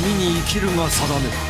闇に生きるが定め。